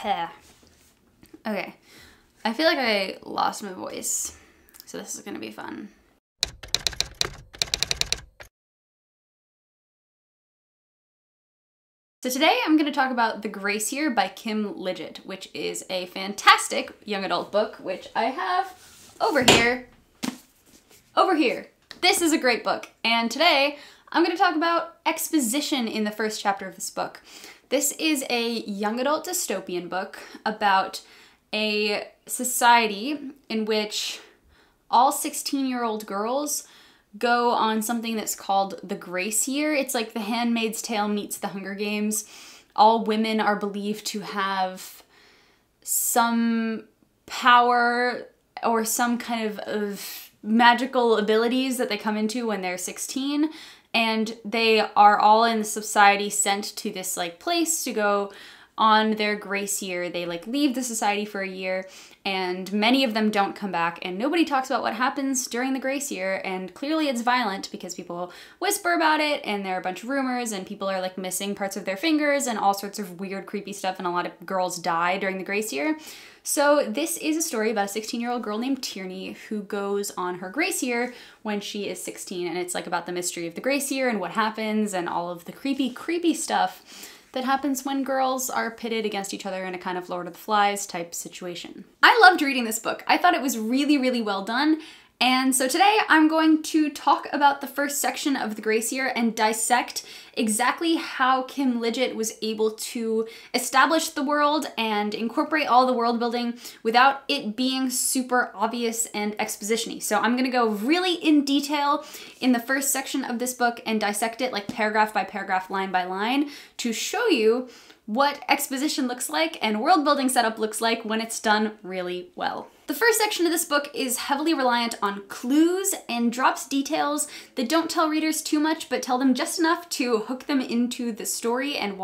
hair. Okay, I feel like I lost my voice, so this is gonna be fun. So today I'm gonna talk about The Grace Year by Kim Liggett, which is a fantastic young adult book, which I have over here, This is a great book, and today I'm gonna talk about exposition in the first chapter of this book. This is a young adult dystopian book about a society in which all 16-year-old girls go on something that's called the Grace Year. It's like The Handmaid's Tale meets The Hunger Games. All women are believed to have some power or some kind of magical abilities that they come into when they're 16. And they are all in the society sent to this like place to go on their grace year. They like leave the society for a year, and many of them don't come back, and nobody talks about what happens during the grace year, and clearly it's violent because people whisper about it, and there are a bunch of rumors, and people are like missing parts of their fingers and all sorts of weird creepy stuff, and a lot of girls die during the grace year. So this is a story about a 16-year-old girl named Tierney who goes on her grace year when she is 16, and it's like about the mystery of the grace year and what happens and all of the creepy stuff that happens when girls are pitted against each other in a kind of Lord of the Flies type situation. I loved reading this book. I thought it was really, really well done. And so today I'm going to talk about the first section of The Grace Year and dissect exactly how Kim Liggett was able to establish the world and incorporate all the world building without it being super obvious and exposition-y. So I'm gonna go really in detail in the first section of this book and dissect it like paragraph by paragraph, line by line, to show you what exposition looks like and world building setup looks like when it's done really well. The first section of this book is heavily reliant on clues and drops details that don't tell readers too much, but tell them just enough to hook them into the story and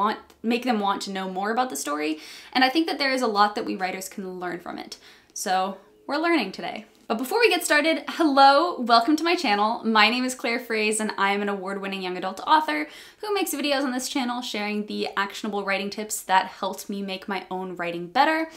make them want to know more about the story. And I think that there is a lot that we writers can learn from it. So we're learning today. But before we get started, hello, welcome to my channel. My name is Claire Fraise, and I am an award-winning young adult author who makes videos on this channel sharing the actionable writing tips that helped me make my own writing better.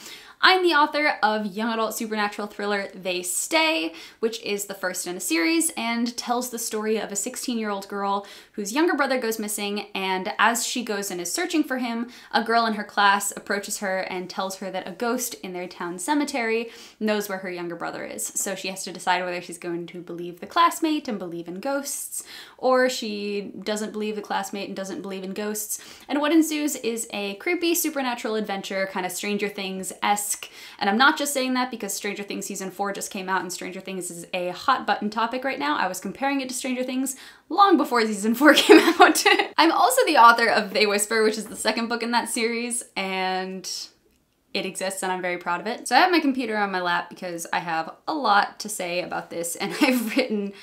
I'm the author of young adult supernatural thriller They Stay, which is the first in a series and tells the story of a 16-year-old girl whose younger brother goes missing, and as she goes and is searching for him, a girl in her class approaches her and tells her that a ghost in their town cemetery knows where her younger brother is. So she has to decide whether she's going to believe the classmate and believe in ghosts, or she doesn't believe the classmate and doesn't believe in ghosts. And what ensues is a creepy supernatural adventure, kind of Stranger Things-esque. And I'm not just saying that because Stranger Things season 4 just came out, and Stranger Things is a hot button topic right now. I was comparing it to Stranger Things long before season 4 came out. I'm also the author of They Whisper, which is the second book in that series, and it exists and I'm very proud of it. So I have my computer on my lap because I have a lot to say about this, and I've written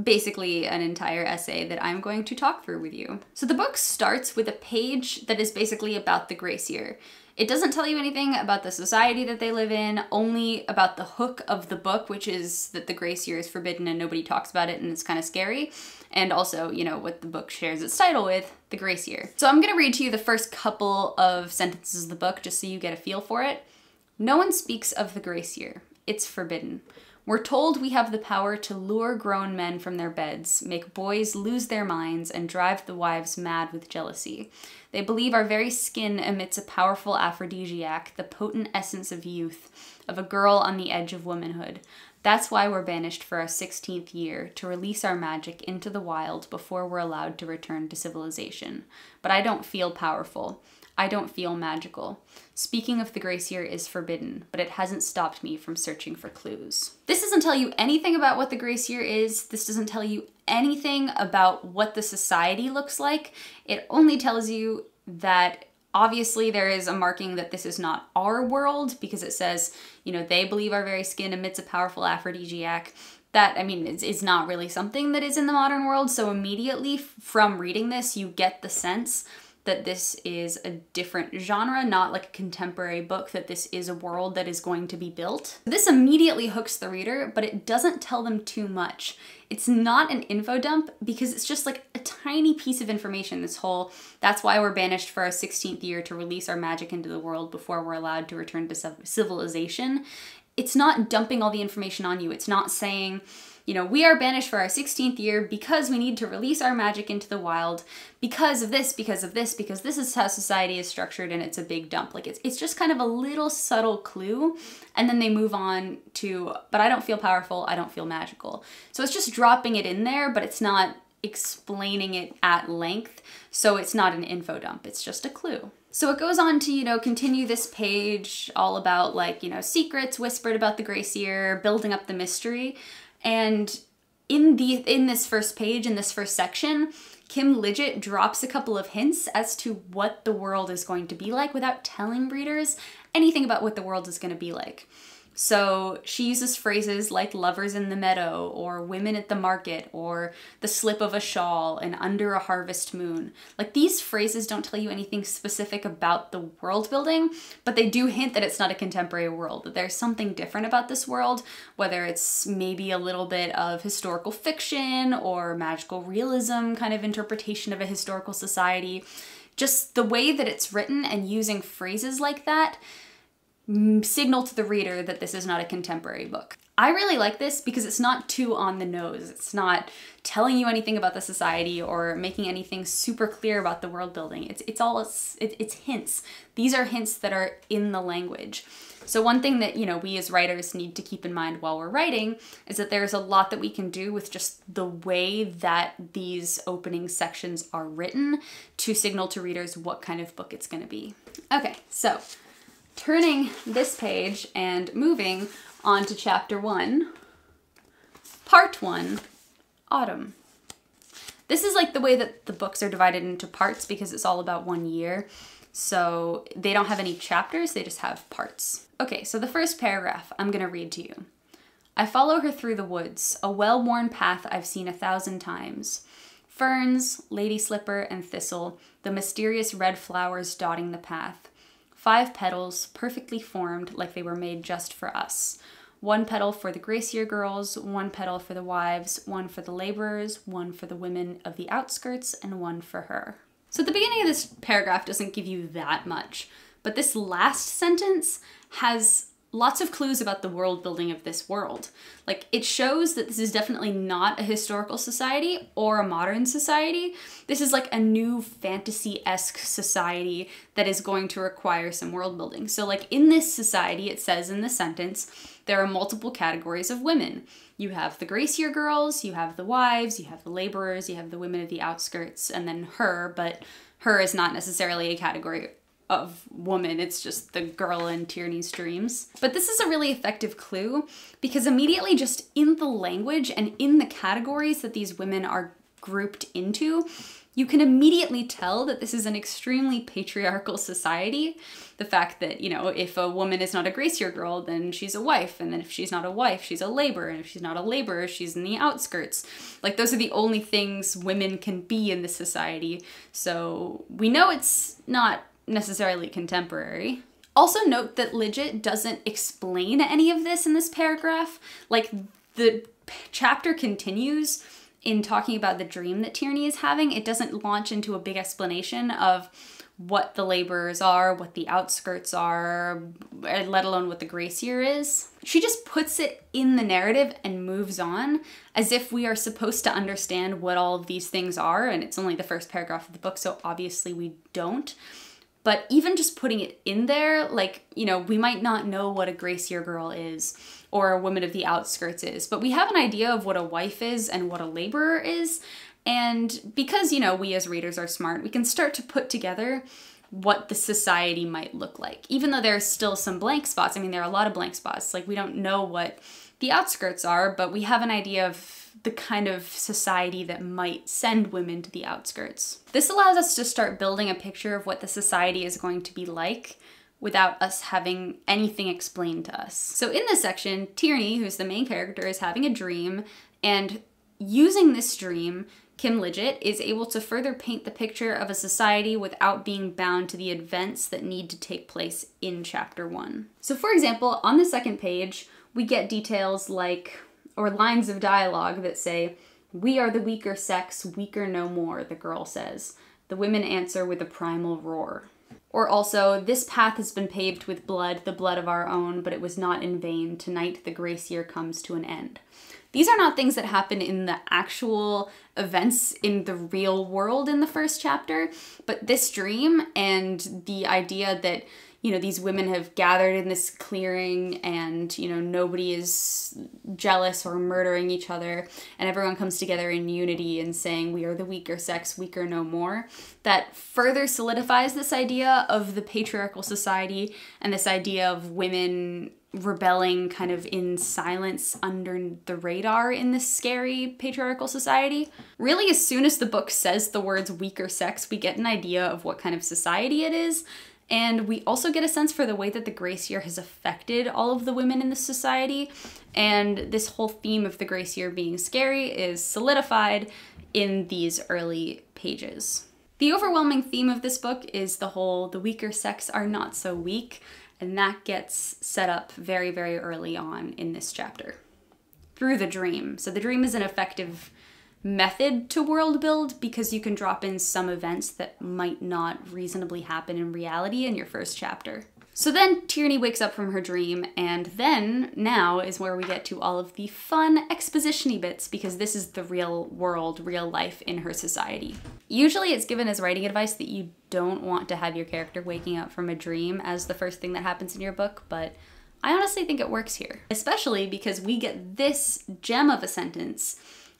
basically an entire essay that I'm going to talk through with you. So the book starts with a page that is basically about the Grace Year. It doesn't tell you anything about the society that they live in, only about the hook of the book, which is that the Grace Year is forbidden and nobody talks about it, and it's kind of scary. And also, you know, what the book shares its title with, the Grace Year. So I'm gonna read to you the first couple of sentences of the book just so you get a feel for it. No one speaks of the Grace Year. It's forbidden. We're told we have the power to lure grown men from their beds, make boys lose their minds, and drive the wives mad with jealousy. They believe our very skin emits a powerful aphrodisiac, the potent essence of youth, of a girl on the edge of womanhood. That's why we're banished for our 16th year, to release our magic into the wild before we're allowed to return to civilization. But I don't feel powerful. I don't feel magical. Speaking of the Grace Year is forbidden, but it hasn't stopped me from searching for clues. This doesn't tell you anything about what the Grace Year is. This doesn't tell you anything about what the society looks like. It only tells you that obviously there is a marking that this is not our world, because it says, you know, they believe our very skin emits a powerful aphrodisiac. That, I mean, is not really something that is in the modern world. So immediately from reading this, you get the sense that this is a different genre, not like a contemporary book, that this is a world that is going to be built. This immediately hooks the reader, but it doesn't tell them too much. It's not an info dump because it's just like a tiny piece of information, this whole, that's why we're banished for our 16th year to release our magic into the world before we're allowed to return to civilization. It's not dumping all the information on you. It's not saying, you know, we are banished for our 16th year because we need to release our magic into the wild because of this, because this is how society is structured and it's a big dump. Like it's just kind of a little subtle clue, and then they move on to, but I don't feel powerful, I don't feel magical. So it's just dropping it in there, but it's not explaining it at length. So it's not an info dump, it's just a clue. So it goes on to, you know, continue this page all about like, you know, secrets whispered about the Grace Year, building up the mystery. And in this first page, in this first section, Kim Liggett drops a couple of hints as to what the world is going to be like without telling readers anything about what the world is going to be like. So she uses phrases like lovers in the meadow or women at the market or the slip of a shawl and under a harvest moon. Like these phrases don't tell you anything specific about the world building, but they do hint that it's not a contemporary world, that there's something different about this world, whether it's maybe a little bit of historical fiction or magical realism kind of interpretation of a historical society. Just the way that it's written and using phrases like that signal to the reader that this is not a contemporary book. I really like this because it's not too on the nose. It's not telling you anything about the society or making anything super clear about the world building. It's hints. These are hints that are in the language. So one thing that, you know, we as writers need to keep in mind while we're writing is that there's a lot that we can do with just the way that these opening sections are written to signal to readers what kind of book it's going to be. Okay, so turning this page and moving on to chapter 1, part 1, autumn. This is like the way that the books are divided into parts because it's all about one year. So they don't have any chapters, they just have parts. Okay, so the first paragraph I'm gonna read to you. I follow her through the woods, a well-worn path I've seen 1,000 times. Ferns, lady slipper, and thistle, the mysterious red flowers dotting the path. 5 petals, perfectly formed like they were made just for us. 1 petal for the Grace Year girls, 1 petal for the wives, 1 for the laborers, 1 for the women of the outskirts, and 1 for her. So the beginning of this paragraph doesn't give you that much, but this last sentence has lots of clues about the world building of this world. Like it shows that this is definitely not a historical society or a modern society. This is like a new fantasy-esque society that is going to require some world building. So like in this society, it says in the sentence, there are multiple categories of women. You have the Grace Year girls, you have the wives, you have the laborers, you have the women of the outskirts, and then her, but her is not necessarily a category of woman, it's just the girl in Tierney's dreams. But this is a really effective clue because immediately just in the language and in the categories that these women are grouped into, you can immediately tell that this is an extremely patriarchal society. The fact that, you know, if a woman is not a Grace Year girl, then she's a wife. And then if she's not a wife, she's a laborer. And if she's not a laborer, she's in the outskirts. Like those are the only things women can be in this society. So we know it's not necessarily contemporary. Also note that Liggett doesn't explain any of this in this paragraph. Like the chapter continues in talking about the dream that Tierney is having. It doesn't launch into a big explanation of what the laborers are, what the outskirts are, let alone what the Grace Year is. She just puts it in the narrative and moves on as if we are supposed to understand what all of these things are, and it's only the first paragraph of the book, so obviously we don't. But even just putting it in there, like, you know, we might not know what a Grace Year girl is or a woman of the outskirts is, but we have an idea of what a wife is and what a laborer is. And because, you know, we as readers are smart, we can start to put together what the society might look like, even though there's still some blank spots. I mean, there are a lot of blank spots. Like we don't know what the outskirts are, but we have an idea of the kind of society that might send women to the outskirts. This allows us to start building a picture of what the society is going to be like without us having anything explained to us. So in this section, Tierney, who's the main character, is having a dream, and using this dream, Kim Liggett is able to further paint the picture of a society without being bound to the events that need to take place in chapter one. So for example, on the second page, we get details like, or lines of dialogue that say, "We are the weaker sex, weaker no more," the girl says. The women answer with a primal roar. Or also, "This path has been paved with blood, the blood of our own, but it was not in vain. Tonight the Grace Year comes to an end." These are not things that happen in the actual events in the real world in the first chapter, but this dream and the idea that, you know, these women have gathered in this clearing and, you know, nobody is jealous or murdering each other and everyone comes together in unity and saying, "We are the weaker sex, weaker no more," that further solidifies this idea of the patriarchal society and this idea of women rebelling kind of in silence under the radar in this scary patriarchal society. Really, as soon as the book says the words weaker sex, we get an idea of what kind of society it is. And we also get a sense for the way that the Grace Year has affected all of the women in this society. And this whole theme of the Grace Year being scary is solidified in these early pages. The overwhelming theme of this book is the whole, the weaker sex are not so weak. And that gets set up very, very early on in this chapter through the dream. So the dream is an effective method to world build because you can drop in some events that might not reasonably happen in reality in your first chapter. So then Tierney wakes up from her dream, and then now is where we get to all of the fun exposition-y bits because this is the real world, real life in her society. Usually it's given as writing advice that you don't want to have your character waking up from a dream as the first thing that happens in your book, but I honestly think it works here, especially because we get this gem of a sentence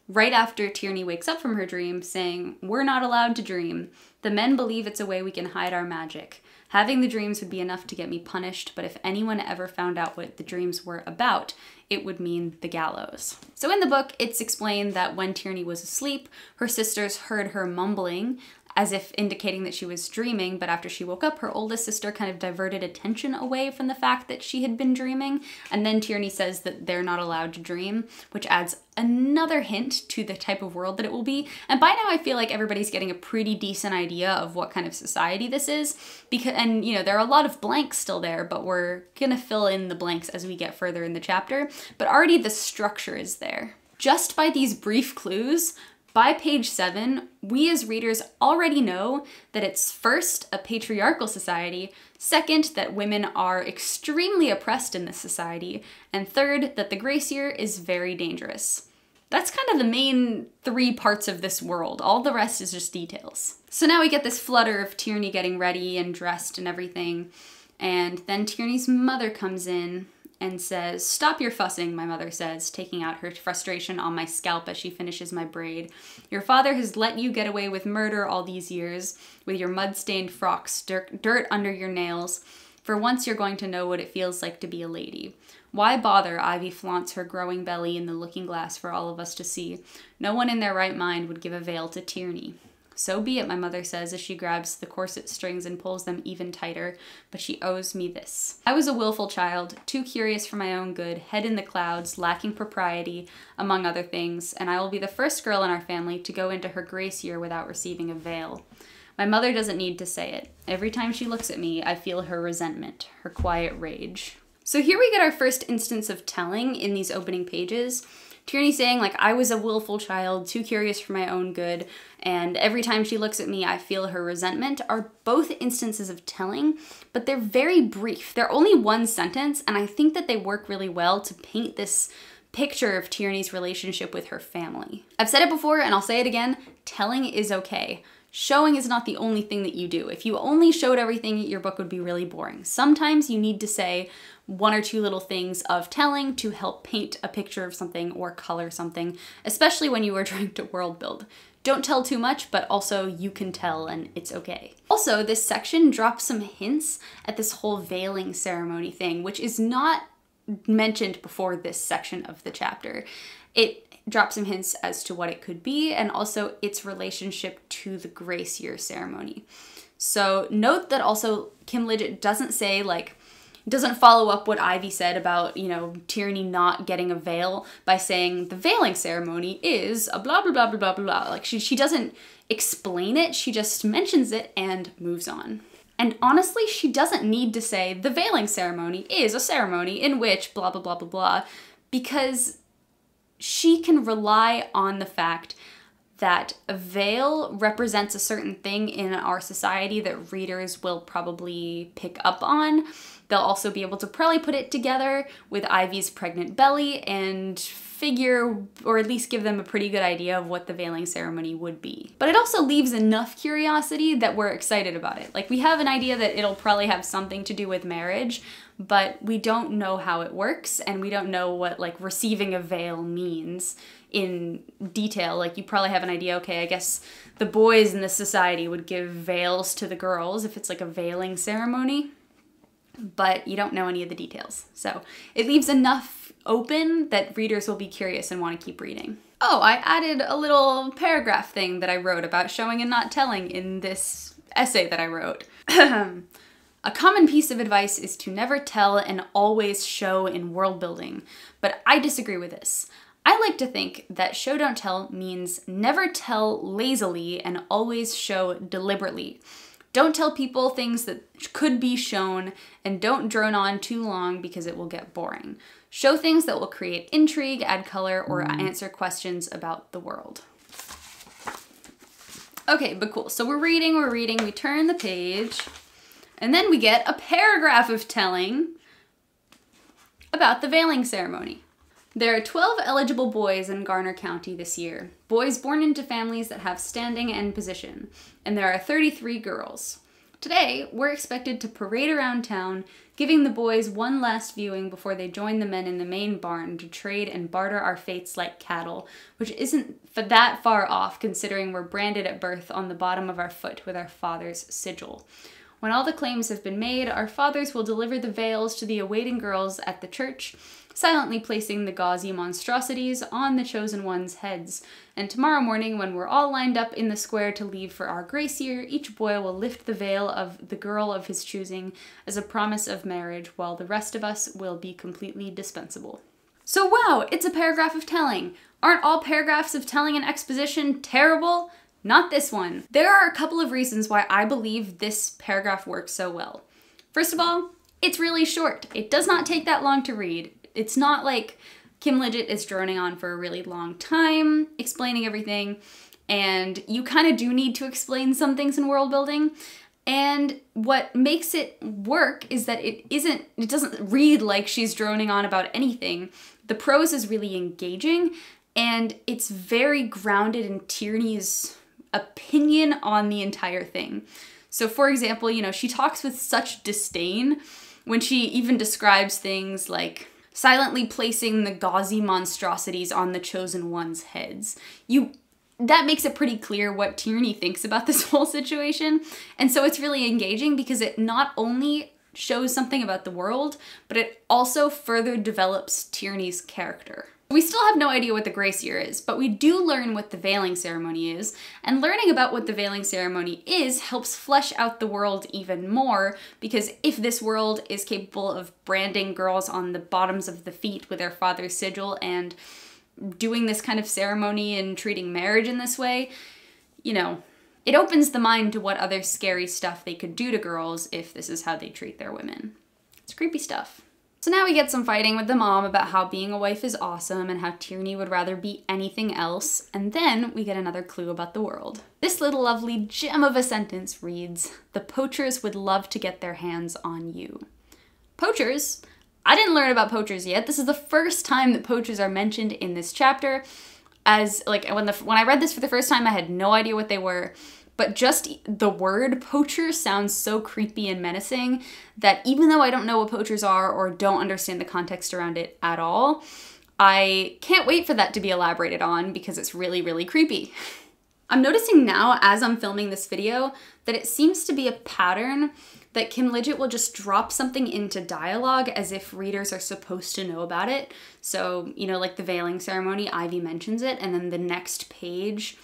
right after Tierney wakes up from her dream saying, "We're not allowed to dream. The men believe it's a way we can hide our magic. Having the dreams would be enough to get me punished, but if anyone ever found out what the dreams were about, it would mean the gallows." So in the book, it's explained that when Tierney was asleep, her sisters heard her mumbling, as if indicating that she was dreaming, but after she woke up, her oldest sister kind of diverted attention away from the fact that she had been dreaming, and then Tierney says that they're not allowed to dream, which adds another hint to the type of world that it will be. And by now I feel like everybody's getting a pretty decent idea of what kind of society this is, because, and you know, there are a lot of blanks still there, but we're gonna fill in the blanks as we get further in the chapter, but already the structure is there. Just by these brief clues, by page 7, we as readers already know that it's first, a patriarchal society, second, that women are extremely oppressed in this society, and third, that the Grace Year is very dangerous. That's kind of the main three parts of this world. All the rest is just details. So now we get this flutter of Tierney getting ready and dressed and everything, and then Tierney's mother comes in and says, "Stop your fussing," my mother says, taking out her frustration on my scalp as she finishes my braid. "Your father has let you get away with murder all these years, with your mud-stained frocks, dirt under your nails. For once you're going to know what it feels like to be a lady. Why bother?" Ivy flaunts her growing belly in the looking glass for all of us to see. "No one in their right mind would give a veil to Tierney." "So be it," my mother says as she grabs the corset strings and pulls them even tighter, "but she owes me this. I was a willful child, too curious for my own good, head in the clouds, lacking propriety, among other things, and I will be the first girl in our family to go into her Grace Year without receiving a veil. My mother doesn't need to say it. Every time she looks at me, I feel her resentment, her quiet rage." So here we get our first instance of telling in these opening pages. Tierney saying, like, I was a willful child, too curious for my own good, and every time she looks at me, I feel her resentment, are both instances of telling, but they're very brief. They're only one sentence, and I think that they work really well to paint this picture of Tierney's relationship with her family. I've said it before, and I'll say it again, telling is okay. Showing is not the only thing that you do. If you only showed everything, your book would be really boring. Sometimes you need to say one or two little things of telling to help paint a picture of something or color something, especially when you are trying to world build. Don't tell too much, but also you can tell and it's okay. Also, this section drops some hints at this whole veiling ceremony thing, which is not mentioned before this section of the chapter. It drop some hints as to what it could be and also its relationship to the Grace Year ceremony. So note that also Kim Liggett doesn't say like, It doesn't follow up what Ivy said about, you know, Tierney not getting a veil by saying the veiling ceremony is a blah, blah, blah, blah, blah, blah. Like she doesn't explain it, she just mentions it and moves on. And honestly, she doesn't need to say the veiling ceremony is a ceremony in which blah, blah, blah, blah, blah, because she can rely on the fact that a veil represents a certain thing in our society that readers will probably pick up on. They'll also be able to probably put it together with Ivy's pregnant belly and figure, or at least give them a pretty good idea of what the veiling ceremony would be. But it also leaves enough curiosity that we're excited about it. Like, we have an idea that it'll probably have something to do with marriage, but we don't know how it works, and we don't know what, like, receiving a veil means in detail. Like, you probably have an idea, okay, I guess the boys in this society would give veils to the girls if it's like a veiling ceremony, but you don't know any of the details. So it leaves enough open that readers will be curious and want to keep reading. Oh, I added a little paragraph thing that I wrote about showing and not telling in this essay that I wrote. A common piece of advice is to never tell and always show in world building, but I disagree with this. I like to think that show don't tell means never tell lazily and always show deliberately. Don't tell people things that could be shown, and don't drone on too long because it will get boring. Show things that will create intrigue, add color, or answer questions about the world. Okay, but cool. So we're reading, we turn the page, and then we get a paragraph of telling about the veiling ceremony. There are 12 eligible boys in Garner County this year, boys born into families that have standing and position, and there are 33 girls. Today, we're expected to parade around town, giving the boys one last viewing before they join the men in the main barn to trade and barter our fates like cattle, which isn't that far off considering we're branded at birth on the bottom of our foot with our father's sigil. When all the claims have been made, our fathers will deliver the veils to the awaiting girls at the church, silently placing the gauzy monstrosities on the chosen ones' heads. And tomorrow morning, when we're all lined up in the square to leave for our Grace Year, each boy will lift the veil of the girl of his choosing as a promise of marriage, while the rest of us will be completely dispensable. So wow, it's a paragraph of telling. Aren't all paragraphs of telling and exposition terrible? Not this one. There are a couple of reasons why I believe this paragraph works so well. First of all, it's really short. It does not take that long to read. It's not like Kim Liggett is droning on for a really long time, explaining everything, and you kind of do need to explain some things in world building. And what makes it work is that it doesn't read like she's droning on about anything. The prose is really engaging, and it's very grounded in Tierney's opinion on the entire thing. So for example, you know, she talks with such disdain when she even describes things like silently placing the gauzy monstrosities on the chosen one's heads. That makes it pretty clear what Tierney thinks about this whole situation. And so it's really engaging because it not only shows something about the world, but it also further develops Tierney's character. We still have no idea what the Grace Year is, but we do learn what the veiling ceremony is, and learning about what the veiling ceremony is helps flesh out the world even more, because if this world is capable of branding girls on the bottoms of the feet with their father's sigil and doing this kind of ceremony and treating marriage in this way, you know, it opens the mind to what other scary stuff they could do to girls if this is how they treat their women. It's creepy stuff. So now we get some fighting with the mom about how being a wife is awesome and how Tierney would rather be anything else, and then we get another clue about the world. This little lovely gem of a sentence reads, "The poachers would love to get their hands on you." Poachers? I didn't learn about poachers yet. This is the first time that poachers are mentioned in this chapter. As like when I read this for the first time, I had no idea what they were. But just the word poacher sounds so creepy and menacing that even though I don't know what poachers are or don't understand the context around it at all, I can't wait for that to be elaborated on because it's really, really creepy. I'm noticing now as I'm filming this video that it seems to be a pattern that Kim Liggett will just drop something into dialogue as if readers are supposed to know about it. So, you know, like the veiling ceremony, Ivy mentions it, and then the next page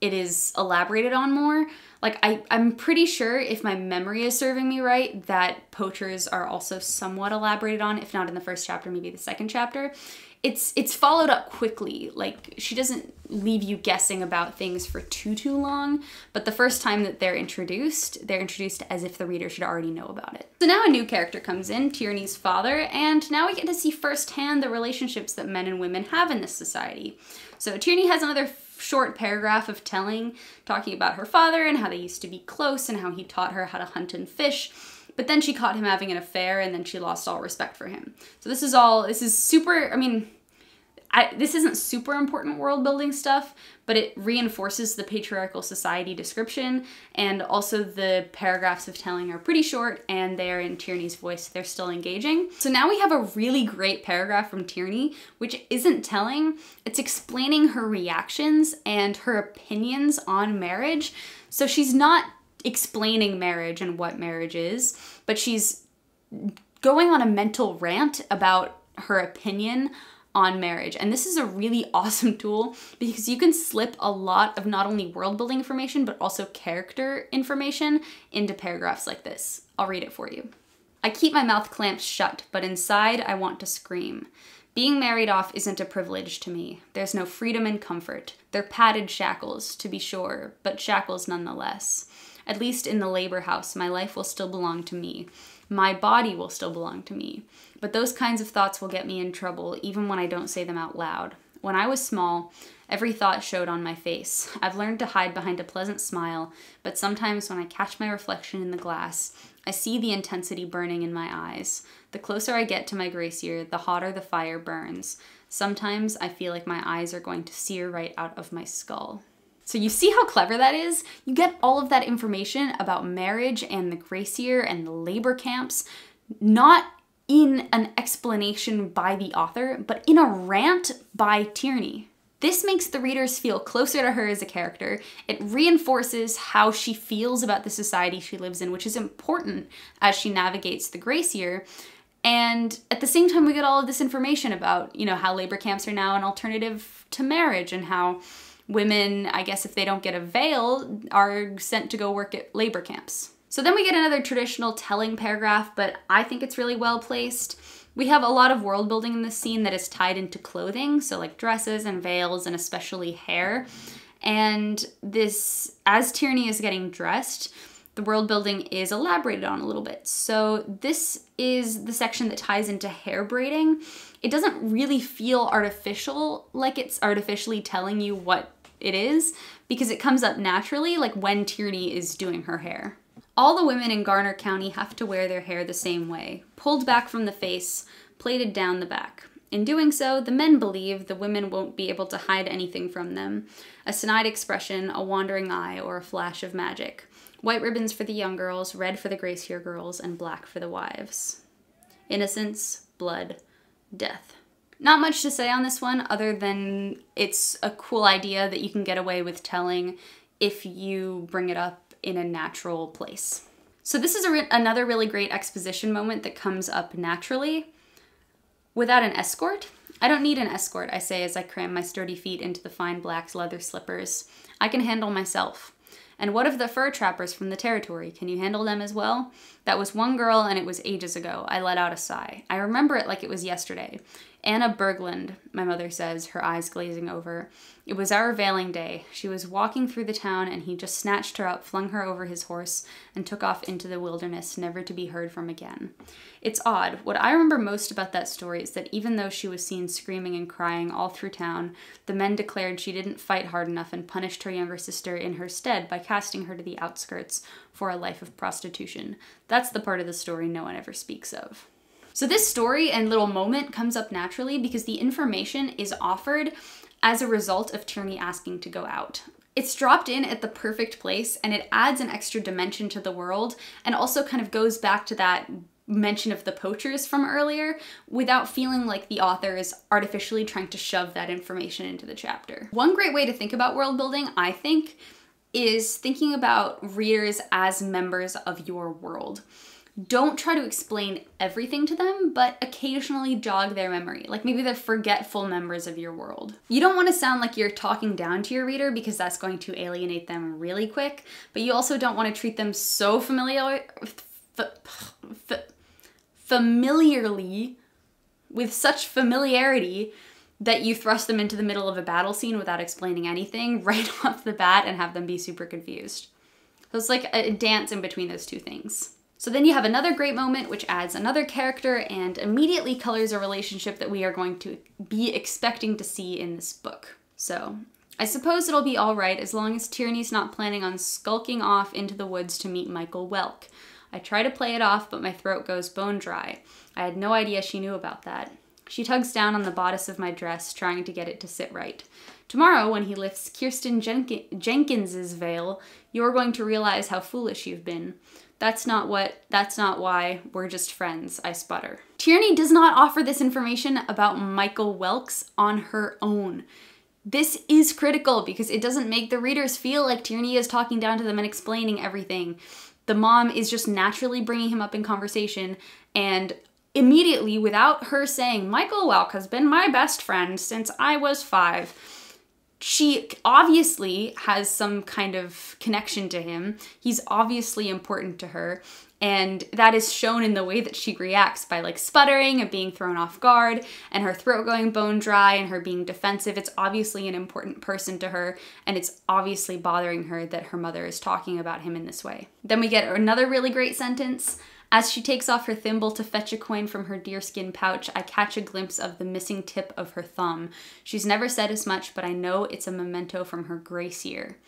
it is elaborated on more. Like, I'm pretty sure, if my memory is serving me right, that poachers are also somewhat elaborated on, if not in the first chapter, maybe the second chapter. It's followed up quickly. Like, she doesn't leave you guessing about things for too long, but the first time that they're introduced as if the reader should already know about it. So now a new character comes in, Tierney's father, and now we get to see firsthand the relationships that men and women have in this society. So Tierney has another short paragraph of talking about her father and how they used to be close and how he taught her how to hunt and fish, but then she caught him having an affair and then she lost all respect for him. So this is super, I mean, this isn't super important world building stuff, but it reinforces the patriarchal society description, and also the paragraphs of telling are pretty short and they're in Tierney's voice, they're still engaging. So now we have a really great paragraph from Tierney, which isn't telling, it's explaining her reactions and her opinions on marriage. So she's not explaining marriage and what marriage is, but she's going on a mental rant about her opinion on marriage. And this is a really awesome tool because you can slip a lot of not only world building information, but also character information into paragraphs like this. I'll read it for you. I keep my mouth clamped shut, but inside I want to scream. Being married off isn't a privilege to me. There's no freedom and comfort. They're padded shackles, to be sure, but shackles nonetheless. At least in the labor house, my life will still belong to me. My body will still belong to me. But those kinds of thoughts will get me in trouble, even when I don't say them out loud. When I was small, every thought showed on my face. I've learned to hide behind a pleasant smile, but sometimes when I catch my reflection in the glass, I see the intensity burning in my eyes. The closer I get to my grace year, the hotter the fire burns. Sometimes I feel like my eyes are going to sear right out of my skull. So you see how clever that is? You get all of that information about marriage and the grace year and the labor camps, not in an explanation by the author, but in a rant by Tierney. This makes the readers feel closer to her as a character. It reinforces how she feels about the society she lives in, which is important as she navigates the grace year. And at the same time, we get all of this information about, you know, how labor camps are now an alternative to marriage and how women, I guess if they don't get a veil, are sent to go work at labor camps. So then we get another traditional telling paragraph, but I think it's really well placed. We have a lot of world building in this scene that is tied into clothing, so like dresses and veils and especially hair. And this, as Tierney is getting dressed, the world building is elaborated on a little bit. So this is the section that ties into hair braiding. It doesn't really feel artificial, like it's artificially telling you what it is, because it comes up naturally, like when Tierney is doing her hair. All the women in Garner County have to wear their hair the same way, pulled back from the face, plaited down the back. In doing so, the men believe the women won't be able to hide anything from them, a snide expression, a wandering eye, or a flash of magic. White ribbons for the young girls, red for the grace year girls, and black for the wives. Innocence, blood, death. Not much to say on this one other than it's a cool idea that you can get away with telling if you bring it up in a natural place. So this is another really great exposition moment that comes up naturally. Without an escort? I don't need an escort, I say as I cram my sturdy feet into the fine black leather slippers. I can handle myself. And what of the fur trappers from the territory? Can you handle them as well? That was one girl and it was ages ago. I let out a sigh. I remember it like it was yesterday. Anna Bergland, my mother says, her eyes glazing over. It was our veiling day. She was walking through the town and he just snatched her up, flung her over his horse, and took off into the wilderness, never to be heard from again. It's odd. What I remember most about that story is that even though she was seen screaming and crying all through town, the men declared she didn't fight hard enough and punished her younger sister in her stead by casting her to the outskirts for a life of prostitution. That's the part of the story no one ever speaks of. So this story and little moment comes up naturally because the information is offered as a result of Tierney asking to go out. It's dropped in at the perfect place and it adds an extra dimension to the world, and also kind of goes back to that mention of the poachers from earlier without feeling like the author is artificially trying to shove that information into the chapter. One great way to think about world building, I think, is thinking about readers as members of your world. Don't try to explain everything to them, but occasionally jog their memory. Like maybe they're forgetful members of your world. You don't want to sound like you're talking down to your reader because that's going to alienate them really quick, but you also don't want to treat them so familiarly with such familiarity that you thrust them into the middle of a battle scene without explaining anything right off the bat and have them be super confused. So it's like a dance in between those two things. So then you have another great moment, which adds another character and immediately colors a relationship that we are going to be expecting to see in this book. So I suppose it'll be all right as long as Tierney's not planning on skulking off into the woods to meet Michael Welk. I try to play it off, but my throat goes bone dry. I had no idea she knew about that. She tugs down on the bodice of my dress, trying to get it to sit right. Tomorrow, when he lifts Kirsten Jenkins's veil, you're going to realize how foolish you've been. That's not why, we're just friends, I sputter. Tierney does not offer this information about Michael Welks on her own. This is critical because it doesn't make the readers feel like Tierney is talking down to them and explaining everything. The mom is just naturally bringing him up in conversation, and immediately, without her saying, Michael Welk has been my best friend since I was 5, she obviously has some kind of connection to him. He's obviously important to her, and that is shown in the way that she reacts by like sputtering and being thrown off guard and her throat going bone dry and her being defensive. It's obviously an important person to her, and it's obviously bothering her that her mother is talking about him in this way. Then we get another really great sentence. As she takes off her thimble to fetch a coin from her deerskin pouch, I catch a glimpse of the missing tip of her thumb. She's never said as much, but I know it's a memento from her Grace Year.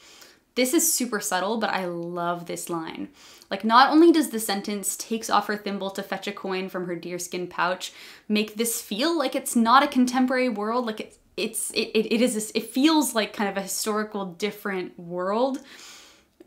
This is super subtle, but I love this line. Like, not only does the sentence, takes off her thimble to fetch a coin from her deerskin pouch, make this feel like it's not a contemporary world, like it feels like kind of a historical different world,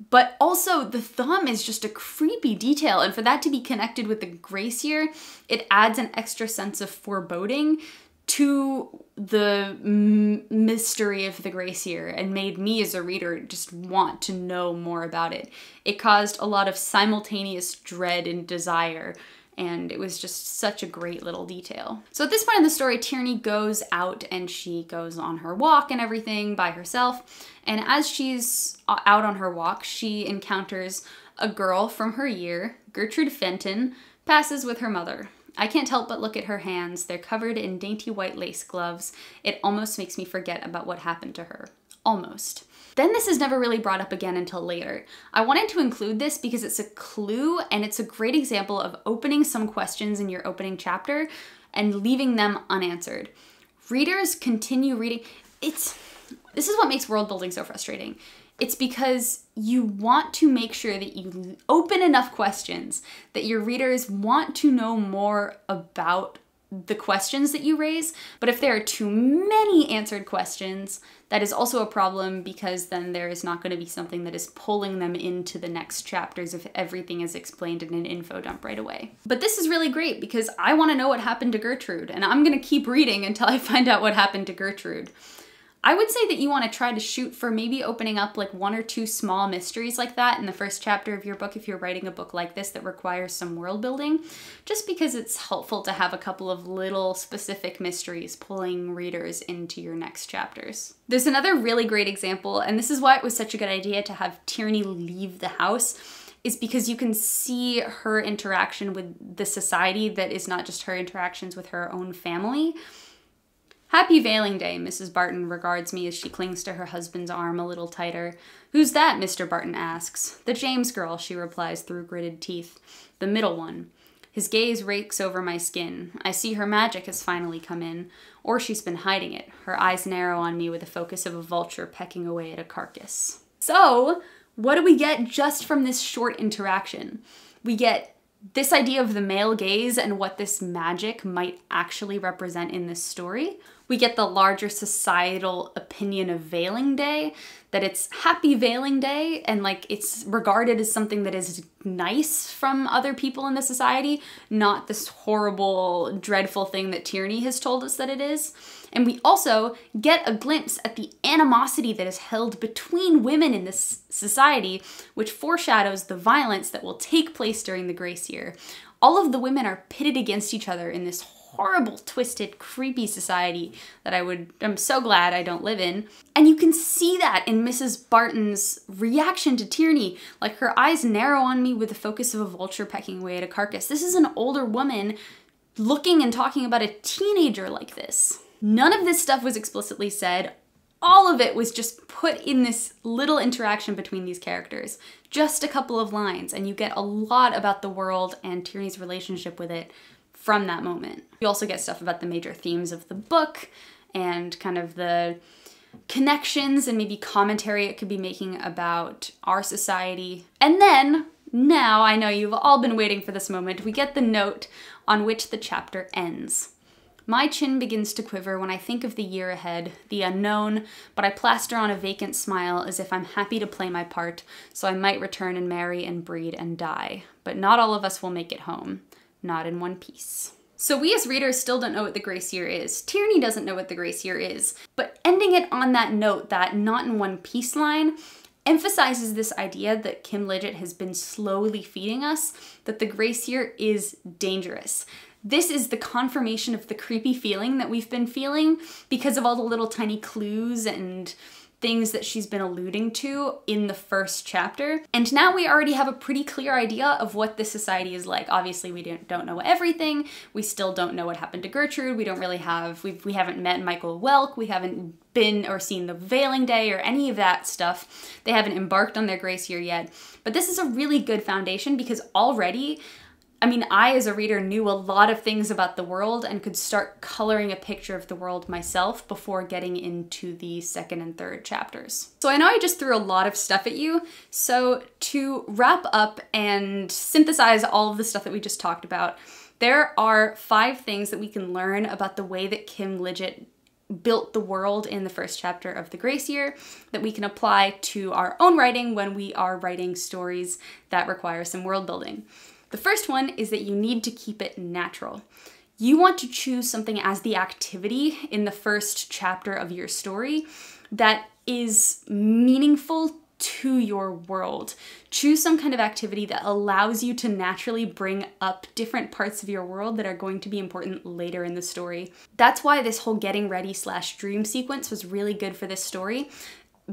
but also the thumb is just a creepy detail, and for that to be connected with the Grace Year, it adds an extra sense of foreboding to the mystery of the Grace Year and made me as a reader just want to know more about it. It caused a lot of simultaneous dread and desire, and it was just such a great little detail. So at this point in the story, Tierney goes out and she goes on her walk and everything by herself. And as she's out on her walk, she encounters a girl from her year, Gertrude Fenton, passes with her mother. I can't help but look at her hands. They're covered in dainty white lace gloves. It almost makes me forget about what happened to her. Almost. Then this is never really brought up again until later. I wanted to include this because it's a clue and it's a great example of opening some questions in your opening chapter and leaving them unanswered. Readers continue reading. This is what makes world building so frustrating. It's because you want to make sure that you open enough questions that your readers want to know more about the questions that you raise, but if there are too many answered questions, that is also a problem because then there is not going to be something that is pulling them into the next chapters if everything is explained in an info dump right away. But this is really great because I want to know what happened to Gertrude, and I'm going to keep reading until I find out what happened to Gertrude. I would say that you want to try to shoot for maybe opening up like one or two small mysteries like that in the first chapter of your book if you're writing a book like this that requires some world building, just because it's helpful to have a couple of little specific mysteries pulling readers into your next chapters. There's another really great example, and this is why it was such a good idea to have Tierney leave the house, is because you can see her interaction with the society that is not just her interactions with her own family. Happy Veiling Day, Mrs. Barton regards me as she clings to her husband's arm a little tighter. Who's that, Mr. Barton asks. The James girl, she replies through gritted teeth. The middle one. His gaze rakes over my skin. I see her magic has finally come in, or she's been hiding it. Her eyes narrow on me with the focus of a vulture pecking away at a carcass. So, what do we get just from this short interaction? We get this idea of the male gaze and what this magic might actually represent in this story. we get the larger societal opinion of Veiling Day, that it's happy Veiling Day, and like it's regarded as something that is nice from other people in the society, not this horrible, dreadful thing that tyranny has told us that it is. And we also get a glimpse at the animosity that is held between women in this society, which foreshadows the violence that will take place during the Grace Year. All of the women are pitted against each other in this horrible, twisted, creepy society that I'm so glad I don't live in. And you can see that in Mrs. Barton's reaction to tyranny. Like, her eyes narrow on me with the focus of a vulture pecking away at a carcass. This is an older woman looking and talking about a teenager like this. None of this stuff was explicitly said. All of it was just put in this little interaction between these characters. Just a couple of lines, and you get a lot about the world and tyranny's relationship with it from that moment. You also get stuff about the major themes of the book and kind of the connections and maybe commentary it could be making about our society. And then, now I know you've all been waiting for this moment, we get the note on which the chapter ends. My chin begins to quiver when I think of the year ahead, the unknown, but I plaster on a vacant smile as if I'm happy to play my part, so I might return and marry and breed and die. But not all of us will make it home. Not in one piece. So we as readers still don't know what the Grace Year is. Tierney doesn't know what the Grace Year is. But ending it on that note, that not in one piece line, emphasizes this idea that Kim Liggett has been slowly feeding us, that the Grace Year is dangerous. This is the confirmation of the creepy feeling that we've been feeling because of all the little tiny clues and things that she's been alluding to in the first chapter. And now we already have a pretty clear idea of what this society is like. Obviously, we don't know everything. We still don't know what happened to Gertrude. We don't really have, we haven't met Michael Welk. We haven't been or seen the Veiling Day or any of that stuff. They haven't embarked on their Grace Year yet. But this is a really good foundation because already, I mean, I as a reader knew a lot of things about the world and could start coloring a picture of the world myself before getting into the second and third chapters. So I know I just threw a lot of stuff at you, so to wrap up and synthesize all of the stuff that we just talked about, there are 5 things that we can learn about the way that Kim Liggett built the world in the first chapter of The Grace Year that we can apply to our own writing when we are writing stories that require some world building. The first one is that you need to keep it natural. You want to choose something as the activity in the first chapter of your story that is meaningful to your world. Choose some kind of activity that allows you to naturally bring up different parts of your world that are going to be important later in the story. That's why this whole getting ready / dream sequence was really good for this story,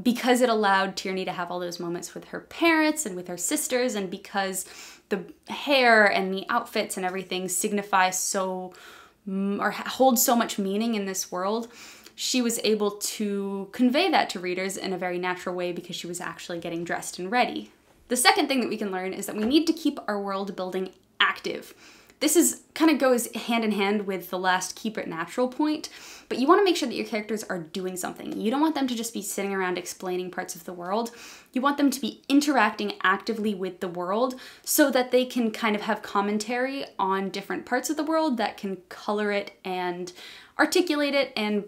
because it allowed Tierney to have all those moments with her parents and with her sisters, and because the hair and the outfits and everything signify so, or hold so much meaning in this world, she was able to convey that to readers in a very natural way because she was actually getting dressed and ready. The second thing that we can learn is that we need to keep our world building active. This is kind of goes hand in hand with the last keep it natural point, but you want to make sure that your characters are doing something. You don't want them to just be sitting around explaining parts of the world. You want them to be interacting actively with the world so that they can kind of have commentary on different parts of the world that can color it and articulate it and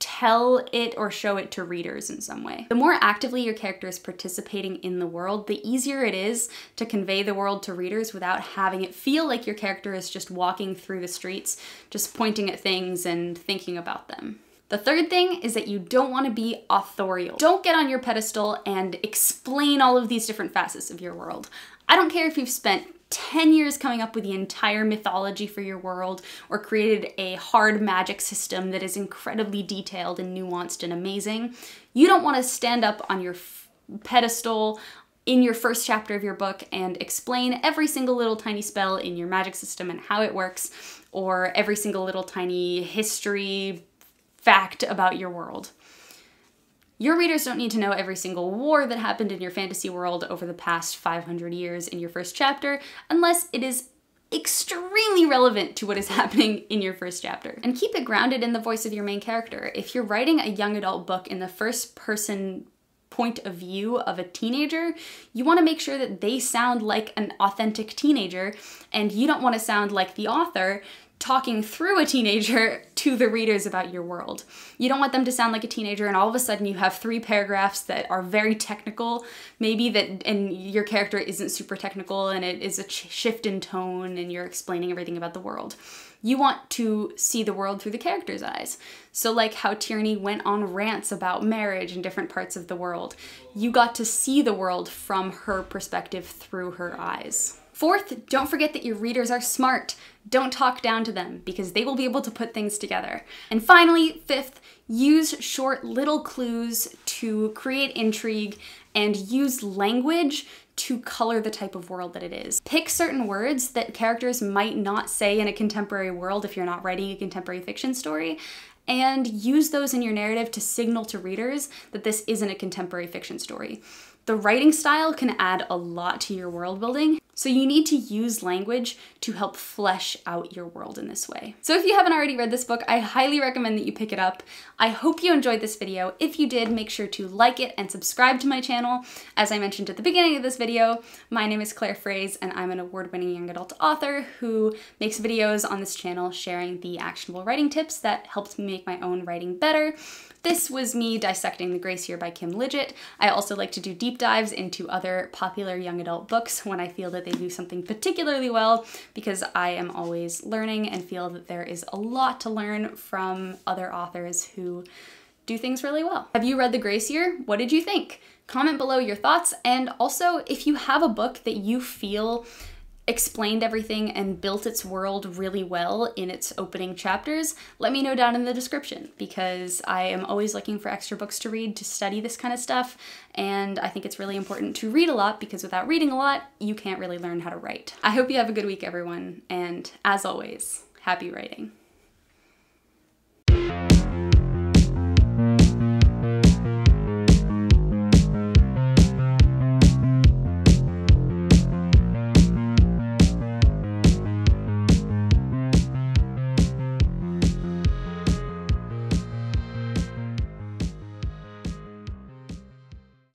tell it or show it to readers in some way. The more actively your character is participating in the world, the easier it is to convey the world to readers without having it feel like your character is just walking through the streets, just pointing at things and thinking about them. The third thing is that you don't want to be authorial. Don't get on your pedestal and explain all of these different facets of your world. I don't care if you've spent 10 years coming up with the entire mythology for your world or created a hard magic system that is incredibly detailed and nuanced and amazing. You don't want to stand up on your pedestal in your first chapter of your book and explain every single little tiny spell in your magic system and how it works, or every single little tiny history fact about your world. Your readers don't need to know every single war that happened in your fantasy world over the past 500 years in your first chapter, unless it is extremely relevant to what is happening in your first chapter. And keep it grounded in the voice of your main character. If you're writing a young adult book in the first person point of view of a teenager, you want to make sure that they sound like an authentic teenager, and you don't want to sound like the author talking through a teenager to the readers about your world. You don't want them to sound like a teenager, and all of a sudden you have three paragraphs that are very technical, maybe, that, and your character isn't super technical, and it is a shift in tone, and you're explaining everything about the world. You want to see the world through the character's eyes. So like how Tierney went on rants about marriage in different parts of the world. You got to see the world from her perspective through her eyes. Fourth, don't forget that your readers are smart. Don't talk down to them, because they will be able to put things together. And finally, fifth, use short little clues to create intrigue and use language to color the type of world that it is. Pick certain words that characters might not say in a contemporary world if you're not writing a contemporary fiction story, and use those in your narrative to signal to readers that this isn't a contemporary fiction story. The writing style can add a lot to your world building, so you need to use language to help flesh out your world in this way. So if you haven't already read this book, I highly recommend that you pick it up. I hope you enjoyed this video. If you did, make sure to like it and subscribe to my channel. As I mentioned at the beginning of this video, my name is Claire Fraise, and I'm an award-winning young adult author who makes videos on this channel sharing the actionable writing tips that helped me make my own writing better. This was me dissecting The Grace Year by Kim Liggett. I also like to do deep dives into other popular young adult books when I feel that they do something particularly well, because I am always learning and feel that there is a lot to learn from other authors who do things really well. Have you read The Grace Year? What did you think? Comment below your thoughts, and also if you have a book that you feel explained everything and built its world really well in its opening chapters, let me know down in the description, because I am always looking for extra books to read to study this kind of stuff, and I think it's really important to read a lot, because without reading a lot, you can't really learn how to write. I hope you have a good week, everyone, and as always, happy writing.